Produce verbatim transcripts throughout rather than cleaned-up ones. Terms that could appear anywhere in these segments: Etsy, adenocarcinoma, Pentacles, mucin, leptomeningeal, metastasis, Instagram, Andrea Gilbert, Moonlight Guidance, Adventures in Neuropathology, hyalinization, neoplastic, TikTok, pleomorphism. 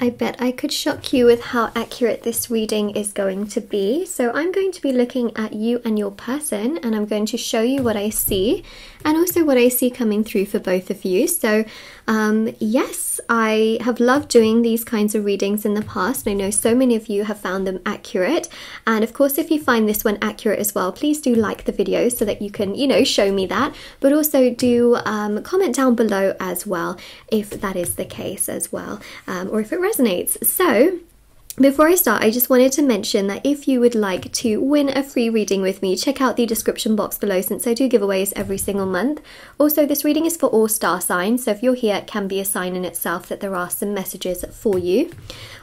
I bet I could shock you with how accurate this reading is going to be. So I'm going to be looking at you and your person, and I'm going to show you what I see and also what I see coming through for both of you. So um, yes, I have loved doing these kinds of readings in the past, and I know so many of you have found them accurate. And of course, if you find this one accurate as well, please do like the video so that you can, you know, show me that, but also do um, comment down below as well if that is the case as well, um, or if it resonates. So before I start, I just wanted to mention that if you would like to win a free reading with me, check out the description box below, since I do giveaways every single month. Also, this reading is for all star signs, so if you're here, it can be a sign in itself that there are some messages for you.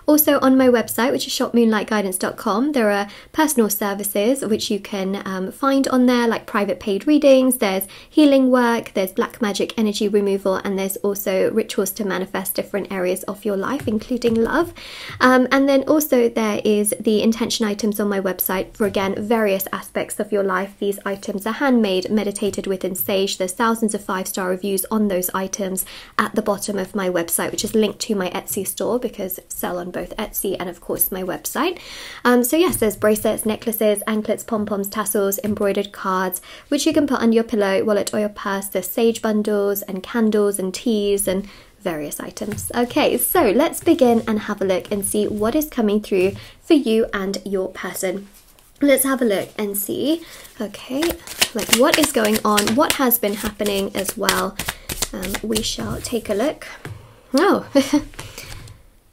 Also, on my website, which is shop moonlight guidance dot com, there are personal services which you can um, find on there, like private paid readings, there's healing work, there's black magic energy removal, and there's also rituals to manifest different areas of your life, including love. Um, and then also there is the intention items on my website for, again, various aspects of your life. These items are handmade, meditated with in sage. There's thousands of five-star reviews on those items at the bottom of my website, which is linked to my Etsy store, because I sell on both Etsy and of course my website. Um, so yes, there's bracelets, necklaces, anklets, pom-poms, tassels, embroidered cards, which you can put under your pillow, wallet or your purse. There's sage bundles and candles and teas and various items. Okay, so let's begin and have a look and see what is coming through for you and your person. Let's have a look and see, okay, like what is going on, what has been happening as well. Um, we shall take a look. Oh,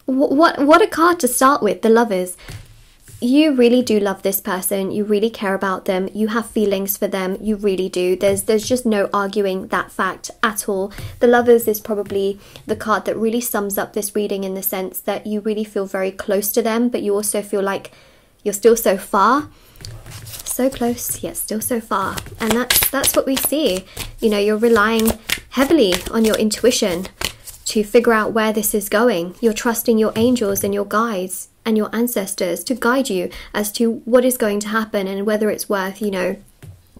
what, what a card to start with, the Lovers. You really do love this person, you really care about them, you have feelings for them, you really do. There's there's just no arguing that fact at all. The Lovers is probably the card that really sums up this reading, in the sense that you really feel very close to them, but you also feel like you're still so far. So close, yet still so far. And that's, that's what we see. You know, you're relying heavily on your intuition to figure out where this is going. You're trusting your angels and your guides and your ancestors to guide you as to what is going to happen and whether it's worth, you know,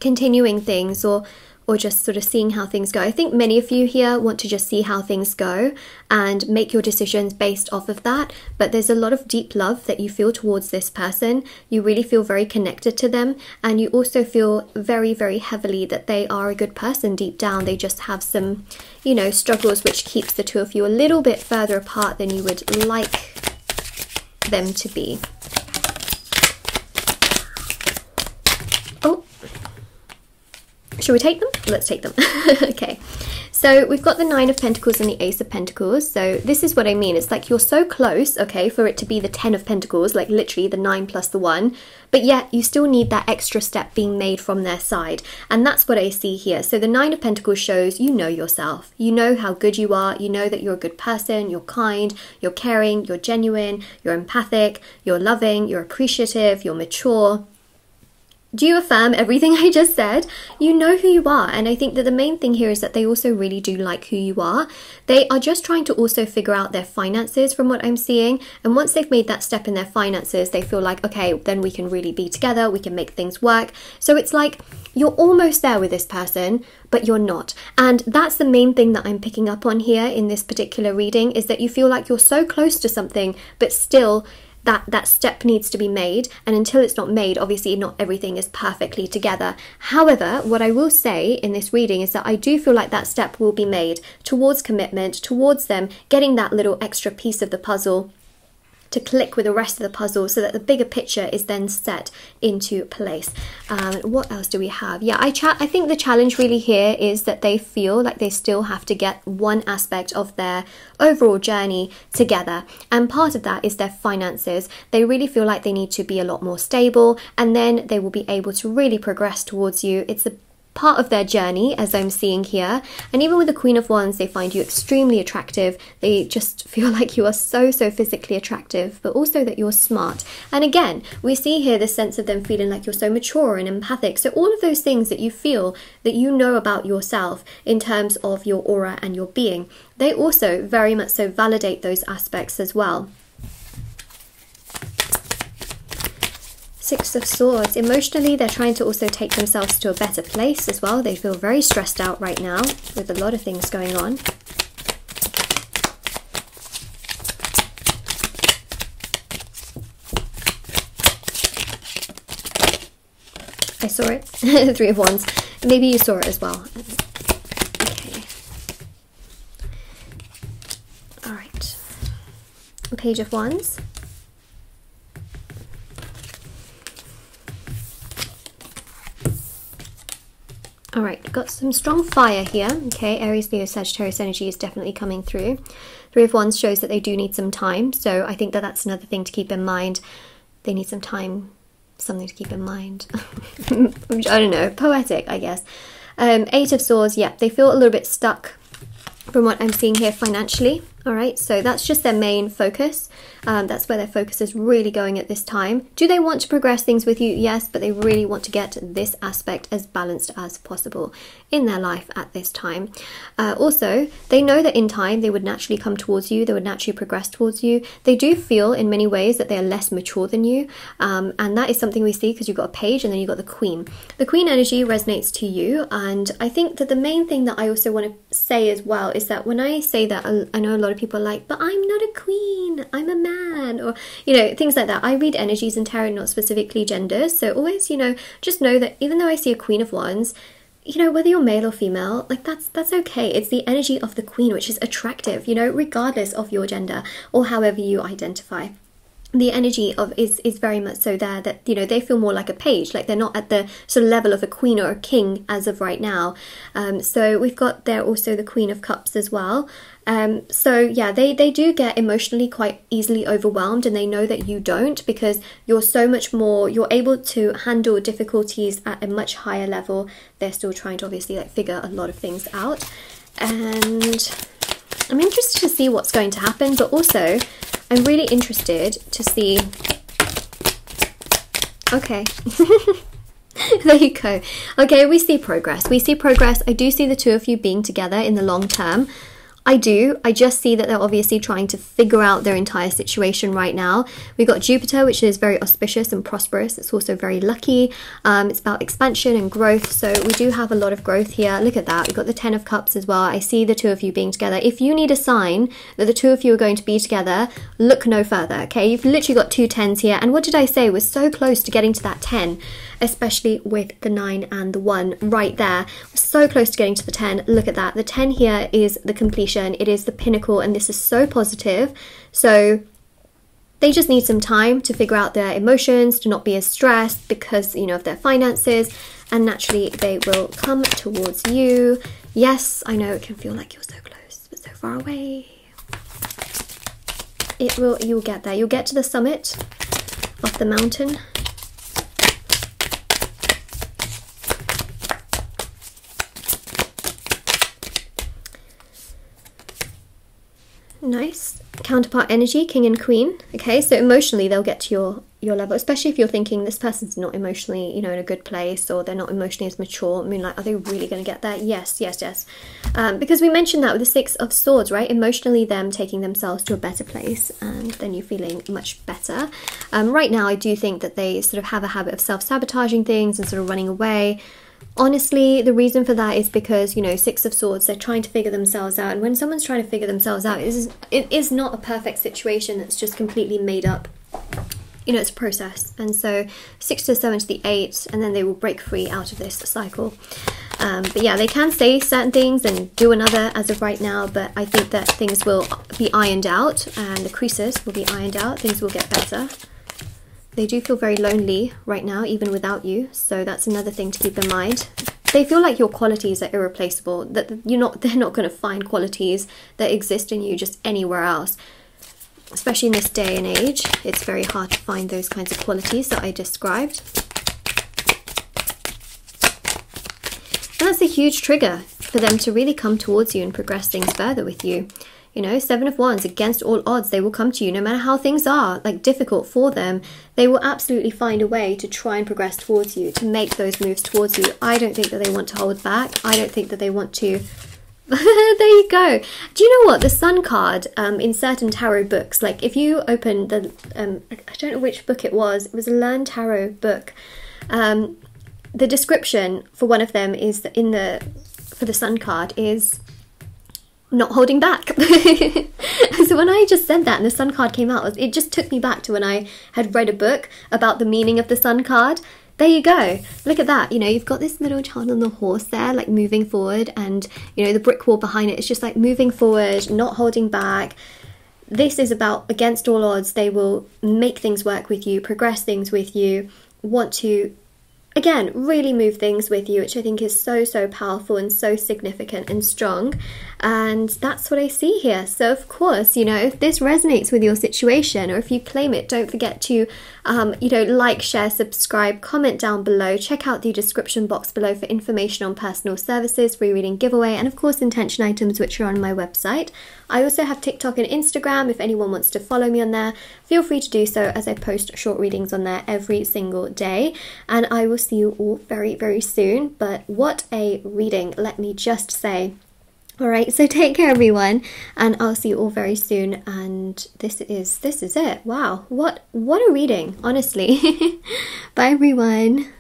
continuing things or or just sort of seeing how things go. I think many of you here want to just see how things go and make your decisions based off of that, but there's a lot of deep love that you feel towards this person. You really feel very connected to them, and you also feel very, very heavily that they are a good person deep down. They just have some, you know, struggles which keeps the two of you a little bit further apart than you would like them to be. Oh, should we take them? Let's take them. Okay, so we've got the Nine of Pentacles and the Ace of Pentacles. So this is what I mean, it's like you're so close, okay, for it to be the Ten of Pentacles, like literally the nine plus the one, but yet you still need that extra step being made from their side, and that's what I see here. So the Nine of Pentacles shows you know yourself, you know how good you are, you know that you're a good person, you're kind, you're caring, you're genuine, you're empathic, you're loving, you're appreciative, you're mature. Do you affirm everything I just said? You know who you are, and I think that the main thing here is that they also really do like who you are. They are just trying to also figure out their finances from what I'm seeing, and once they've made that step in their finances, they feel like, okay, then we can really be together, we can make things work. So it's like you're almost there with this person, but you're not. And that's the main thing that I'm picking up on here in this particular reading, is that you feel like you're so close to something, but still That, that step needs to be made, and until it's not made, obviously not everything is perfectly together. However, what I will say in this reading is that I do feel like that step will be made towards commitment, towards them getting that little extra piece of the puzzle to click with the rest of the puzzle, so that the bigger picture is then set into place. Um, what else do we have? Yeah, I, cha I think the challenge really here is that they feel like they still have to get one aspect of their overall journey together. And part of that is their finances. They really feel like they need to be a lot more stable, and then they will be able to really progress towards you. It's a part of their journey, as I'm seeing here. And even with the Queen of Wands, they find you extremely attractive. They just feel like you are so, so physically attractive, but also that you're smart. And again, we see here this sense of them feeling like you're so mature and empathic. So all of those things that you feel that you know about yourself in terms of your aura and your being, they also very much so validate those aspects as well. Six of Swords. Emotionally, they're trying to also take themselves to a better place as well. They feel very stressed out right now with a lot of things going on. I saw it. Three of Wands. Maybe you saw it as well. Okay. All right. Page of Wands. All right, got some strong fire here. Okay, Aries, Leo, Sagittarius energy is definitely coming through. Three of Wands shows that they do need some time. So I think that that's another thing to keep in mind. They need some time, something to keep in mind. I don't know, poetic, I guess. Um, Eight of Swords, yeah, they feel a little bit stuck from what I'm seeing here financially. All right, so that's just their main focus. Um, that's where their focus is really going at this time. Do they want to progress things with you? Yes, but they really want to get this aspect as balanced as possible in their life at this time. Uh, also, they know that in time they would naturally come towards you. They would naturally progress towards you. They do feel in many ways that they are less mature than you. Um, and that is something we see because you've got a page and then you've got the Queen. The Queen energy resonates to you. And I think that the main thing that I also want to say as well is that when I say that, I know a lot of people are like, but I'm not a queen, I'm a man, or, you know, things like that. I read energies and tarot, not specifically genders. So always, you know, just know that even though I see a Queen of Wands, you know, whether you're male or female, like that's that's okay. It's the energy of the Queen, which is attractive, you know, regardless of your gender or however you identify. The energy of is is very much so there that, you know, they feel more like a page, like they're not at the sort of level of a queen or a king as of right now. Um, so we've got there also the Queen of Cups as well. Um, so yeah, they, they do get emotionally quite easily overwhelmed, and they know that you don't, because you're so much more, you're able to handle difficulties at a much higher level. They're still trying to obviously like figure a lot of things out. And I'm interested to see what's going to happen, but also I'm really interested to see, okay, there you go. Okay, we see progress, we see progress. I do see the two of you being together in the long term. I do, I just see that they're obviously trying to figure out their entire situation right now. We've got Jupiter, which is very auspicious and prosperous. It's also very lucky. Um, it's about expansion and growth. So we do have a lot of growth here. Look at that. We've got the Ten of Cups as well. I see the two of you being together. If you need a sign that the two of you are going to be together, look no further, okay? You've literally got two tens here. And what did I say? We're so close to getting to that ten, especially with the nine and the one right there. We're so close to getting to the ten. Look at that. The ten here is the completion. It is the pinnacle, and this is so positive. So they just need some time to figure out their emotions, to not be as stressed because, you know, of their finances, and naturally they will come towards you. Yes, I know it can feel like you're so close but so far away. It will, you'll get there. You'll get to the summit of the mountain. Nice. Counterpart energy, King and Queen. Okay, so emotionally they'll get to your your level, especially if you're thinking this person's not emotionally, you know, in a good place, or they're not emotionally as mature. Moonlight, are they really going to get there? Yes, yes, yes. Um, because we mentioned that with the Six of Swords, right? Emotionally, them taking themselves to a better place, and then you feeling much better. Um, right now, I do think that they sort of have a habit of self-sabotaging things and sort of running away. Honestly, the reason for that is because, you know, Six of Swords, they're trying to figure themselves out. And when someone's trying to figure themselves out, it is, it is not a perfect situation that's just completely made up. You know, it's a process. And so six to the seven to the eight, and then they will break free out of this cycle. Um, but yeah, they can say certain things and do another as of right now, but I think that things will be ironed out, and the creases will be ironed out. Things will get better. They do feel very lonely right now, even without you. So that's another thing to keep in mind. They feel like your qualities are irreplaceable, that you're not, they're not going to find qualities that exist in you just anywhere else. Especially in this day and age, it's very hard to find those kinds of qualities that I described. And that's a huge trigger for them to really come towards you and progress things further with you. You know, Seven of Wands, against all odds, they will come to you no matter how things are, like, difficult for them. They will absolutely find a way to try and progress towards you, to make those moves towards you. I don't think that they want to hold back. I don't think that they want to... There you go. Do you know what? The Sun card um, in certain tarot books, like, if you open the... Um, I don't know which book it was. It was a Learn Tarot book. Um, the description for one of them is in the... For the Sun card is... not holding back. So when I just said that and the Sun card came out, it just took me back to when I had read a book about the meaning of the Sun card. There you go. Look at that. You know, you've got this middle child on the horse there, like moving forward, and, you know, the brick wall behind it is just like moving forward, not holding back. This is about against all odds. They will make things work with you, progress things with you, want to, again, really move things with you, which I think is so, so powerful and so significant and strong. And that's what I see here. So of course, you know, if this resonates with your situation, or if you claim it, don't forget to, um, you know, like, share, subscribe, comment down below. Check out the description box below for information on personal services, free reading giveaway, and of course, intention items, which are on my website. I also have TikTok and Instagram. If anyone wants to follow me on there, feel free to do so, as I post short readings on there every single day. And I will see you all very, very soon. But what a reading, let me just say. All right, so take care, everyone, and I'll see you all very soon. And this is this is it. Wow, what what a reading, honestly. Bye, everyone.